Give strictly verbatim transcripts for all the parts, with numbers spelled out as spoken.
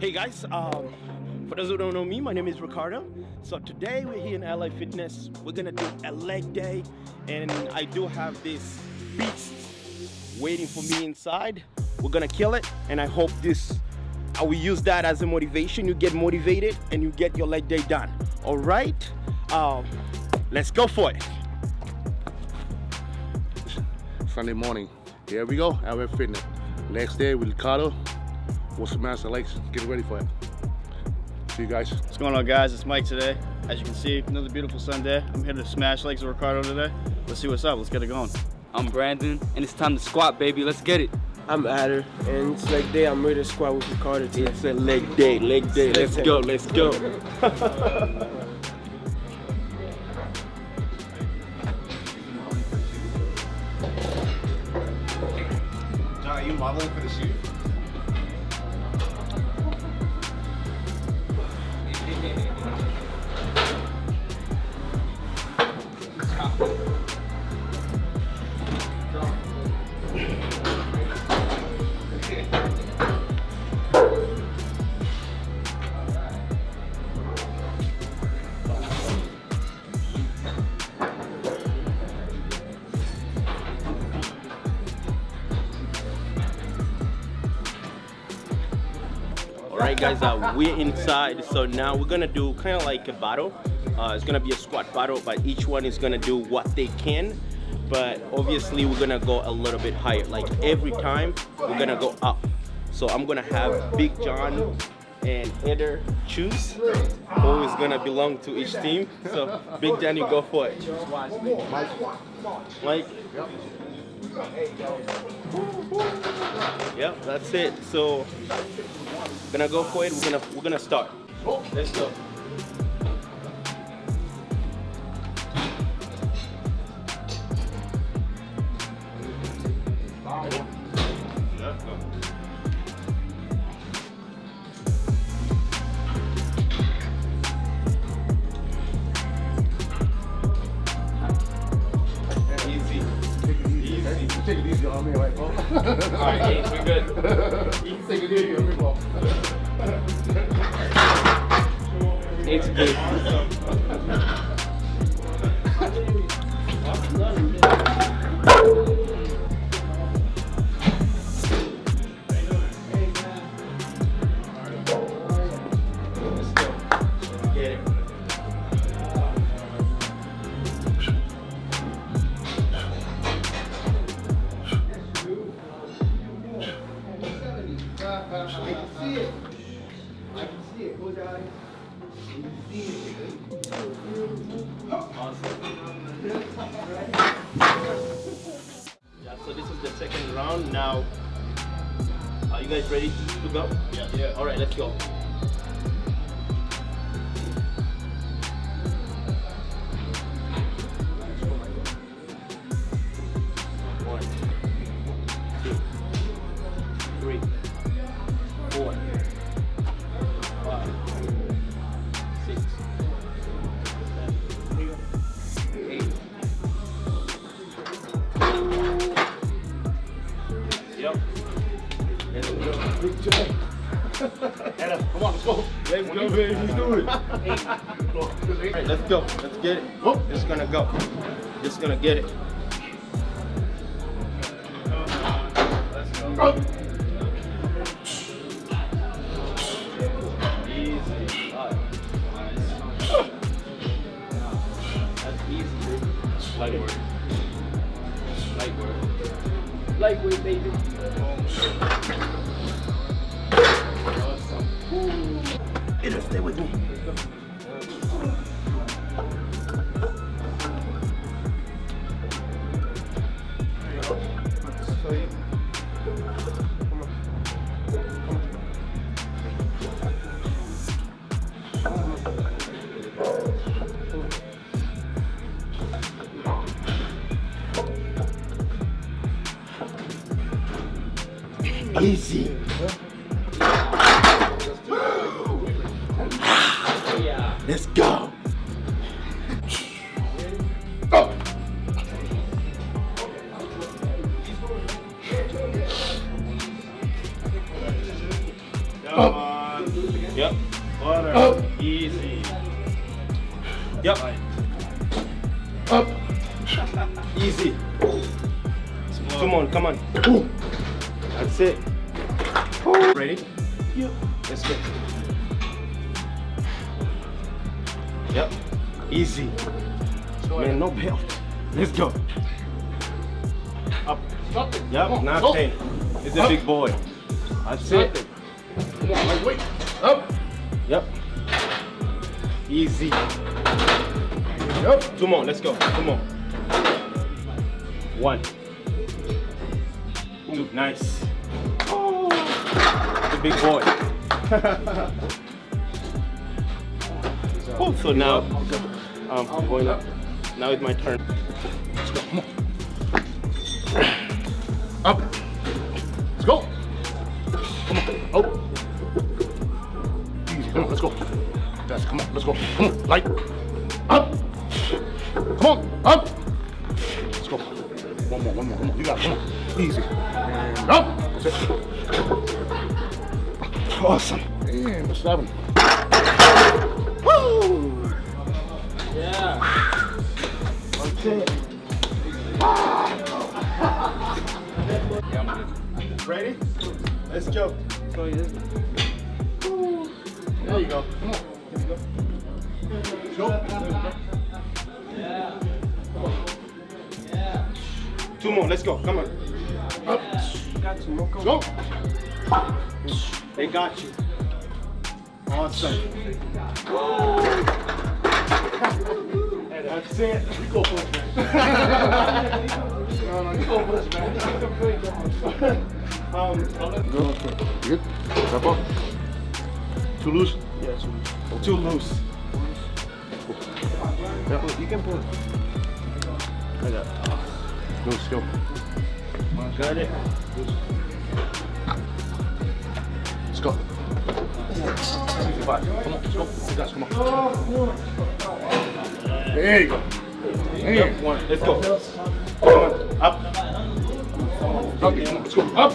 Hey guys, um, for those who don't know me, my name is Ricardo. So today we're here in L A Fitness. We're gonna do a leg day, and I do have this beast waiting for me inside. We're gonna kill it, and I hope this, I will use that as a motivation. You get motivated and you get your leg day done. All right, um, let's go for it. Sunday morning, here we go, L A Fitness. Next day with Ricardo. What's the master legs? Get ready for it. See you guys. What's going on, guys? It's Mike today. As you can see, another beautiful Sunday. I'm here to smash legs with Ricardo today. Let's see what's up. Let's get it going. I'm Brandon, and it's time to squat, baby. Let's get it. I'm Adder, and it's leg day. I'm ready to squat with Ricardo today. It's a leg day, leg day. Let's go, let's go. John, are you modeling for the shoot? Alright guys, uh, we're inside, so now we're gonna do kind of like a battle. Uh, it's gonna be a squat battle, but each one is gonna do what they can. But obviously we're gonna go a little bit higher. Like every time, we're gonna go up. So I'm gonna have Big John and Eder choose who is gonna belong to each team. So Big John, you go for it. Choose wisely. Mike? Yep. Yep, that's it. So we're gonna go for it. We're gonna we're gonna start. Let's go. Take it easy on me, right, bro? Alright, James, we're good. You can take it easy on me, bro. It's good. Let's go. Get it. Yeah, so this is the second round now. Are you guys ready to go? Yeah. Yeah. All right, let's go. Big John. Adam, come on, let's go. Let's go, baby. Let's do it. All right, let's go. Let's get it. Oh, it's gonna go. Just gonna get it. Let's go. Oh. Easy. All right. Nice. That's easy. Light work. Light work. Lightweight, baby. Oh. It'll stay with me. Easy. Let's go! Oh. Come on. do this again? Yep. Water. Up. Easy. Yep. Up. Easy. Small. Come on, come on. That's it. Ready? Yep. Let's go. Yep. Easy. Man, no belt. Let's go. Up. Stop it. Yep, on, nothing. It's a big boy. That's Stop it. it. Come on, my weight. Up. Yep. Easy. Yep. Two more. Let's go. Two more. One. Two. Nice. Oh. The big boy. Cool. So now I'm um, going up. Now it's my turn. Let's go. Come on. Up. Let's go. Come on. Oh. Easy. Come on. Let's go. That's. Come on. Let's go. Come on. Light. Up. Come on. Up. Let's go. One more. One more. Come on. You got it. Come on. Easy. Up. That's it. Awesome. Damn. What's happening? Woo. Yeah. That's it. Ready? Let's go. There you go. Come on. Here we go. Go. Yeah. Come on. Yeah. Two more. Let's go. Come on. Up. Got two more. Go. They got you. Awesome. That's it. You go for it, man. No, no, you go for it, man. Um, go for it. Good? Drop off. Too loose? Yeah, too loose. Okay. Too loose. Yeah. You can pull it. I got it. Loose, go. Got it. Let's go. Come on, let's go. Guys, come on. There you go. There you go. Let's go. Come on. Up. Okay, come on. Let's go. Up.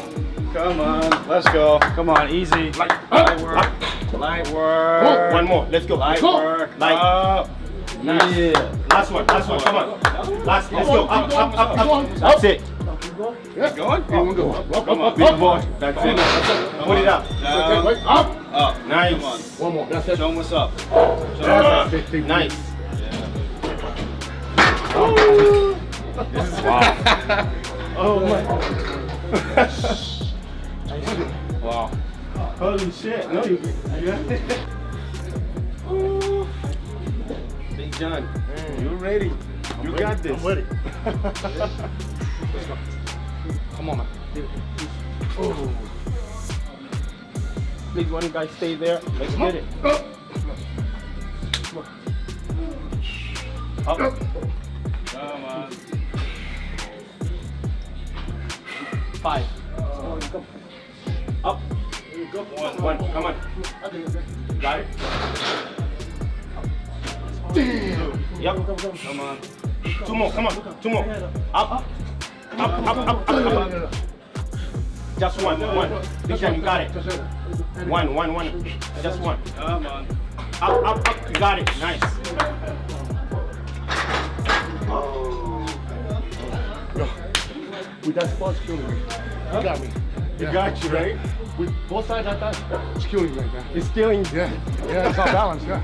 Come on. Let's go. Come on. Easy. Light, light work. Up. Light work. One more. Let's go. Light work. Light. Up. Nice. Yeah. Last one. Last one. Come on. Last. Let's go. Up. Up. Up. Up. That's it. Yeah. Going. Go. Up. Up. Come on, big boy. That's it. Put it up. Up. Up. Nice. One more. That's it. Show them what's up. Nice. Ooh. This is wow. Oh my. Wow. Holy shit. No, you you Big John, man, you're ready. I'm you ready. got this. I'm ready. Let's go. Come on, man. Oh. Big one guy, stay there. Let's get it. Up. Up. Come on. Five. Oh. Come. Up. Go. One. One. Come on. Got it. Damn. Yep. Come on. Two more. Come on. Two more. Up. Up. Up. Up. Up. Up. Up. Just one. One. Big time. You got it. One. One. One. Just one. Come on. Up. Up. Up. You got it. Nice. With that spot, it's killing me. Huh? You got me. You yeah. got you, right? With both sides like that, it's killing me right now. It's killing you. Yeah, yeah, it's out of balance, yeah.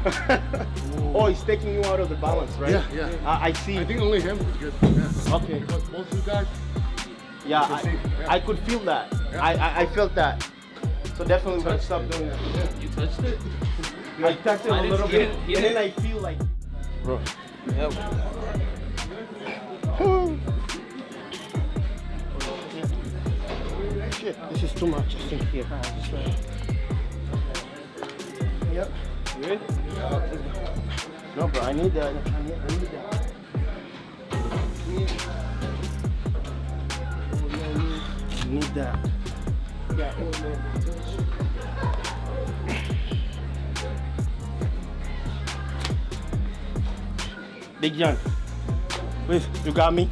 Oh, he's taking you out of the balance, right? Yeah, yeah. I, I see. I think only him was good. Yeah. Okay. Because both you guys, yeah, I, yeah. I could feel that. Yeah. I, I, I felt that. So definitely we're going to stop doing that. Yeah. You touched it? I touched it I a little bit, it. and then I feel like... Bro. Yeah. This is too much, I think, here. Yep. You ready? No, bro, I need that. I need, I need that. I need that. Yeah. Big John. Wait, you got me?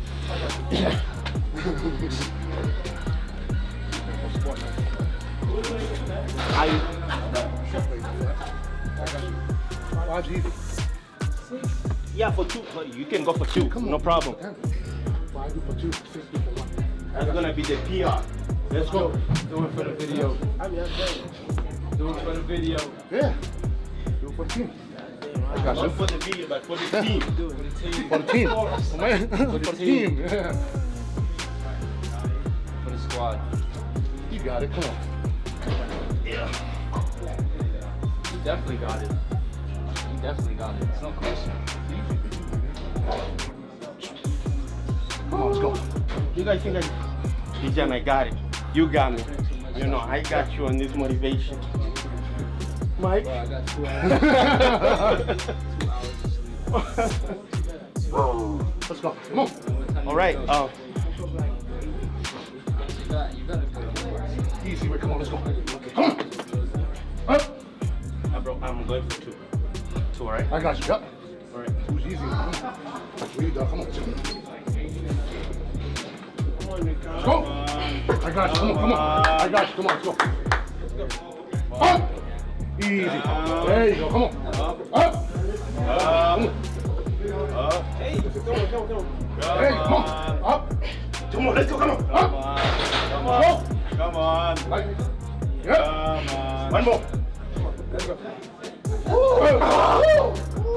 I Watch easy. Yeah, for two. You can go for two. Come on, no problem. Why do for two? Six for one. That's gonna be the P R. Let's go. Do it for the video. I'm your friend. Do it for the video. Yeah. Do it for the team. I got you. Not for the video, but for the team. Do it for the team. For the team. Oh, man. For the team. Yeah. For the squad. You got it. Come on. Yeah. You definitely got it. You definitely got it. It's no question. Come on, let's go. You guys think I D J, I got it. You got me. You know, I got you on this motivation. Mike? Well, I got two hours. Two hours of sleep. Let's go. Come on. All right. Um, Easy, come on, let's go. Okay. Come on. Up. Uh, bro, I'm going for two. Two, all right? I got you. Yep. All right. Two's easy. We done. Come on. Let's go. I got you. Come on. Come on. I got you. Come on. Let's go. Let's go. Up. Easy. Um, there you go. Come on. Up. Up. Come on. Hey, come on, come on, come on. Hey, come on. Up. Come on, let's go. Come on. Up. Come on. Come on. Come on. Yep. Come on. One more. Come on. Let's go. Woo! Woo!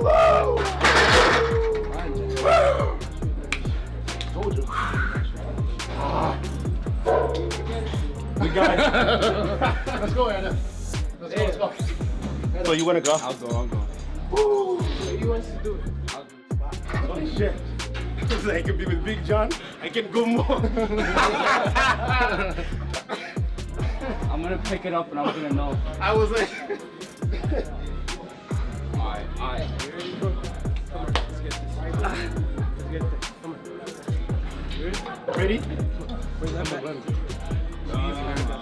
Woo! Told you. We got it. Let's go, Anna. Let's go, let's go. So you want to go? I'll go, I'll go. Woo! What you want to do? I'll do it. Holy shit. So I can be with Big John. I can go more. I'm going to pick it up and I'm going to know. I was like... Alright, alright. You ready? Come on, let's get this. Let's get this. Come on. You ready? Ready? Where's that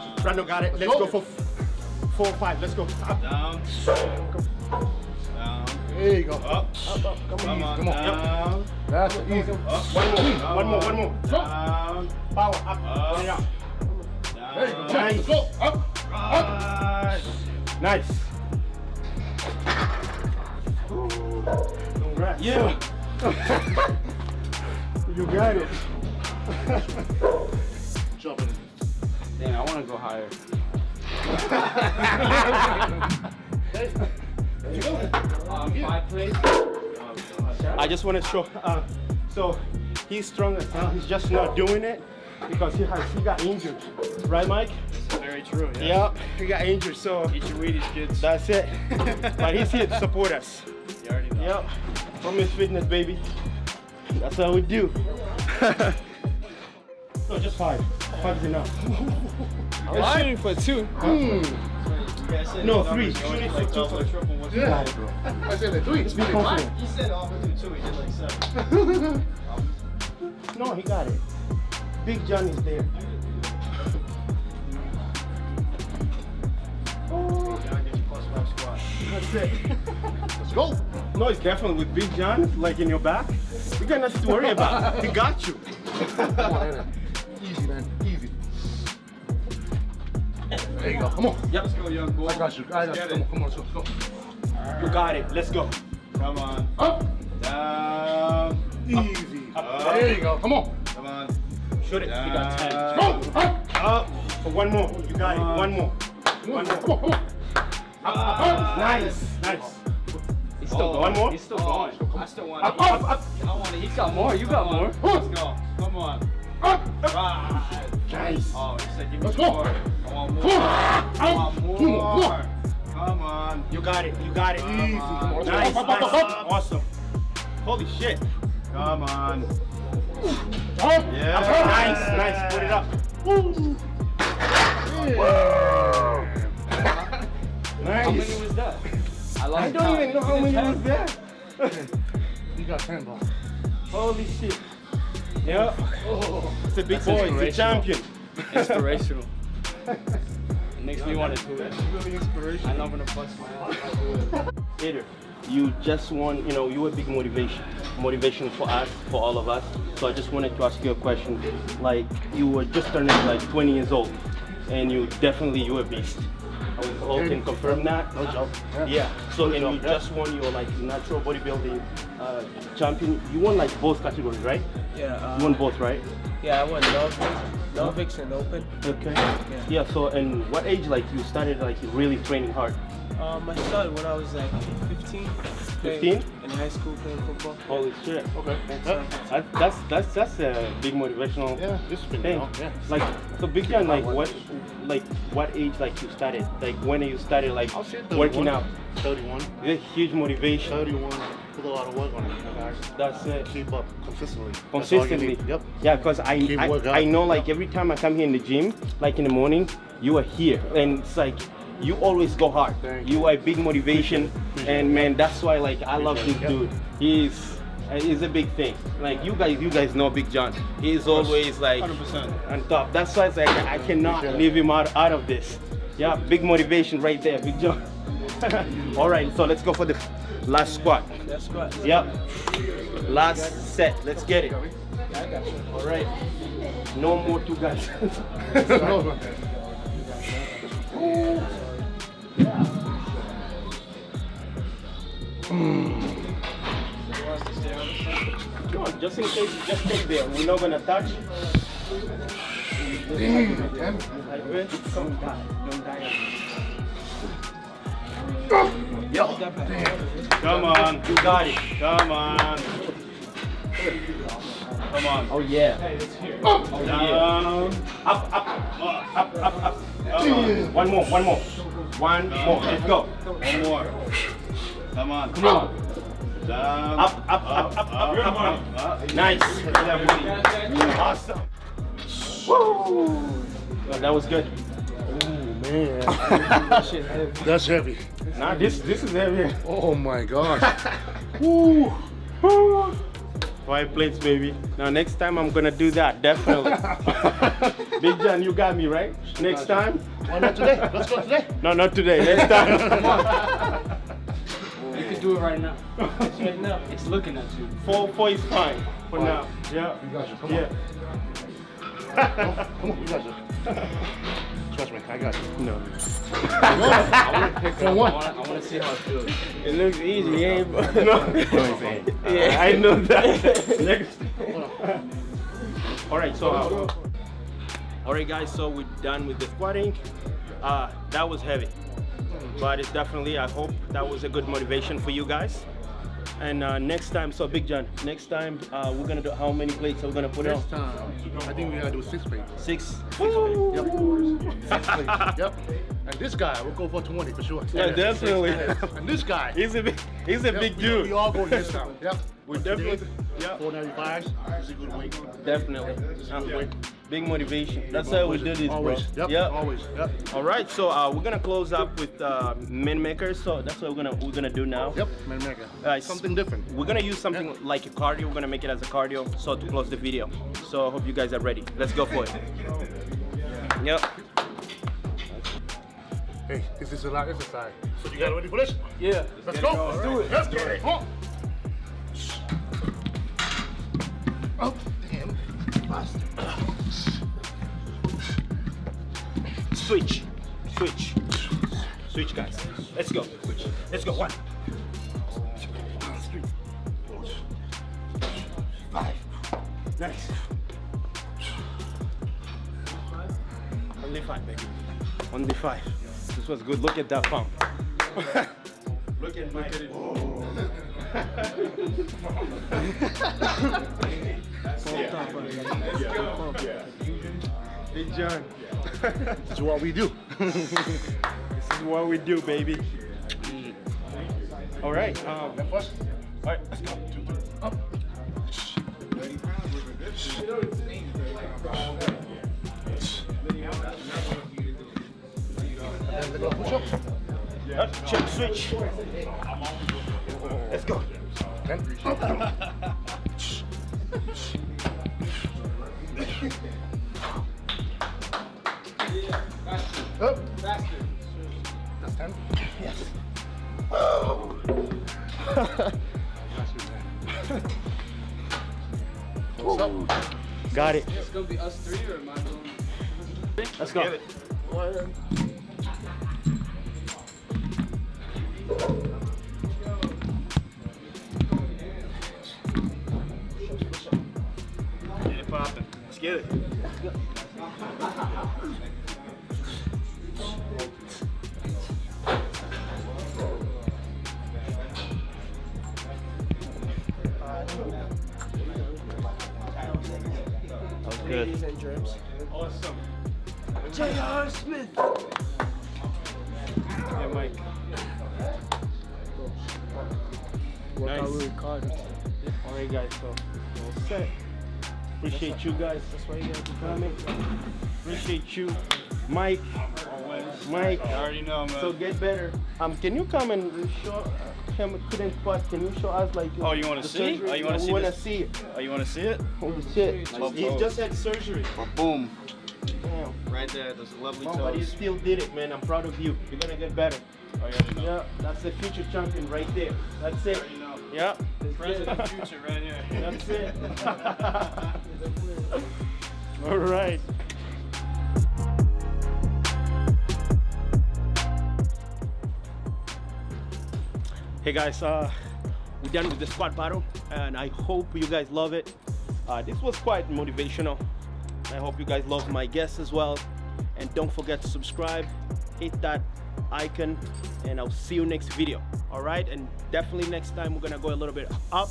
back? Randall got it. Let's go for... Four, five, let's go. Up. Down. Go. Down. There you go. Up. Up, up. Come, come on, come on. Down. Yep. That's easy. One, one more, one more. Down. Power, up. Up. There you go. Down. There you go. Nice. Let's go. Up. Right. Up. Nice. Congrats. Yeah. You got it. Jump in. Dang, I want to go higher. I just want to show uh, so he's strong as hell, he's just not doing it because he has he got injured, right, Mike? That's very true. Yeah, yep, he got injured, so eat your Wheaties, kids. That's it. But he's here to support us. You already know. Yep, from his fitness, baby. That's how we do. No, just five. Five is enough. I'm right. Shooting for two. Mm. So no, three. Shooting for two. Double, triple, what's yeah. Five, bro? I said the three. It's really fine. He said all for two, two. He did like seven. No, he got it. Big John is there. Oh. Big John, get your plus five squat. That's it. Let's go. No, it's definitely with Big John, like in your back. You got nothing to worry about. He got you. Come on, easy, man. Easy. There you go. Come on. Yep. Let's go, young boy. I got you. I got you. Come on, come on, let's go. You got it. Let's go. Come on. Up. Down. Easy. Up. Up. There you go. Come on. Come on. Shoot it. Down. You got ten. Go. Up. Up. For one more. You got it. One more. One more. Come on. Come on. Up. Up. Up. Nice. Nice. He's still oh, going. One more. He's still oh, going. I still want up, it. Up. Up. I want it. He's got more. You got more. Let's go. Come on. Up. Right. Nice. Oh, he said give me more. I want more. I want more. Come on. You got it. You got it. Come easy. On. Nice. Up, up, up, up. Awesome. Holy shit. Come on. Up. Yeah. Up. Nice. Nice. Put it up. Woo. Yeah. Nice. How many was that? I, I don't time. Even know how many was that. You got ten balls. Holy shit. Yep. Oh, it's a big boy, it's a champion. Inspirational. It makes no, me want to do it. Really inspirational. I know I'm going to bust my ass. Peter, you just want, you know, you're a big motivation. Motivation for us, for all of us. So I just wanted to ask you a question. Like, you were just turning like twenty years old. And you definitely, you're a beast. Our coach can confirm that. No job. Yeah. yeah. So and you just won your like natural bodybuilding uh, champion. You won like both categories, right? Yeah. Uh, you won both, right? Yeah, I won Nordics, Nordics and Open. Okay. Yeah. yeah. So and what age like you started like really training hard? Um, I started when I was like fifteen. fifteen? In high school playing football. Holy shit! Okay. That, that's that's that's a big motivational. Yeah. This thing. Yeah. Like so, Big John, like what, like what age like you started? Like when you started like working out? thirty-one. It's a huge motivation. thirty-one. Put a lot of work on it. You know, that's it. Keep up consistently. Consistently. Yep. Yeah, because I I, I know like every time I come here in the gym, like in the morning, you are here, and it's like. You always go hard. Thank you. You are a big motivation, appreciate and it. Man, that's why like I appreciate love this yeah. dude. He's is a big thing. Like you guys, you guys know Big John. He's always like one hundred percent on top. That's why it's like I cannot leave him out out of this. Yeah, big motivation right there, Big John. All right, so let's go for the last squat. Last squat. Yep. Last set. Let's get it. All right. No more two guys. Come on, just in case, you just take there. We're not gonna touch. Like this. Don't die. Don't die. Yo. Come on, you got it. Come on. Come on. Oh yeah. Hey, it's here. Oh, oh, yeah. Up, up, up, up, up, up. Come on. One more, one more. One Come more. On. Let's go. One more. Come on. Come on. Down. Up, up, up, up, up, up, up, up, up. Nice. Awesome. Woo! Oh, that was good. Oh man. That's heavy. Nah, this this is heavy. Oh my gosh. Woo! Woo! Five plates, baby. Now next time I'm gonna do that, definitely. Big John, you got me, right? Next time? Why not today? Let's go today. No, not today. Next time. You can do it right now. It's right now. It's looking at you. Four, four is fine for oh. now. Yeah. You got you. Come yeah. on. Come on. You got you. Trust me, I got you. No. I want to pick up. One. I want to see how it feels. It looks easy, eh? No. Yeah, I know that. Next. All right, so uh, all right, guys. So we're done with the squatting. Uh, that was heavy, but it's definitely. I hope that was a good motivation for you guys. And uh, next time, so Big John, next time uh, we're gonna do how many plates are we gonna put next on? Next time, I think we're gonna do six plates. Six? Six plates. Yep. Six plates. Yep. And this guy, we'll go for twenty for sure. Yeah, yeah definitely. And this guy. He's a big, he's a yep, big we, dude. We all go this time. Yep. We definitely. Yep. four ninety-five. It's a good weight. Definitely. Um, yeah. Big motivation. That's how we do this, bro. Yep. Yep. Always. Yep. All right. So uh, we're gonna close up with uh, Min Maker. So that's what we're gonna we're gonna do now. Yep. Min Maker. Uh, something different. We're gonna use something yep. like a cardio. We're gonna make it as a cardio. So to close the video. So I hope you guys are ready. Let's go for it. Yep. Hey, this is a lot of exercise. So you guys ready for this? Yeah. Let's go. go. Let's do it. Let's do it. Come on. Oh, damn. Bastard. Switch, switch, switch, guys. Let's go. Switch. Let's go. One, two, three, four, five. Nice. Only five, baby. Only five. This was good. Look at that pump. Look at my. Big John. This is what we do. This is what we do, baby. All right. Um, all right. Let's go. Up. Up. Check switch. Let's go. Up. Faster. That's ten? Yes. Oh. What's up? Got it. It's going to be us three or am I going? Let's go. Let's go. get it. That was good. Awesome. J R. Smith. Yeah, Mike. Nice. Alright guys, so we'll set. Appreciate that's you guys. That's why you guys are coming. Appreciate you, Mike. Always. Mike. I already know, man. So get better. Um, can you come and show? Can, couldn't but can you show us like? Oh, you want to see? Oh, you want to see? We want to see it. Oh, you want to see it? Holy shit! Nice. He just had surgery. Boom. Damn. Right there, those lovely toes. But you still did it, man. I'm proud of you. You're gonna get better. Oh, you already know. Yeah, that's the future champion right there. That's it. Yeah. Present future right here. That's it. All right. Hey guys, uh, we're done with the squat battle and I hope you guys love it. Uh, this was quite motivational. I hope you guys love my guests as well. And don't forget to subscribe, hit that icon, and I'll see you next video. All right, and definitely next time we're gonna go a little bit up.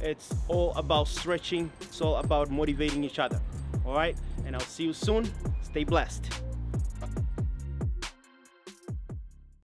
It's all about stretching, it's all about motivating each other. All right, and I'll see you soon. Stay blessed.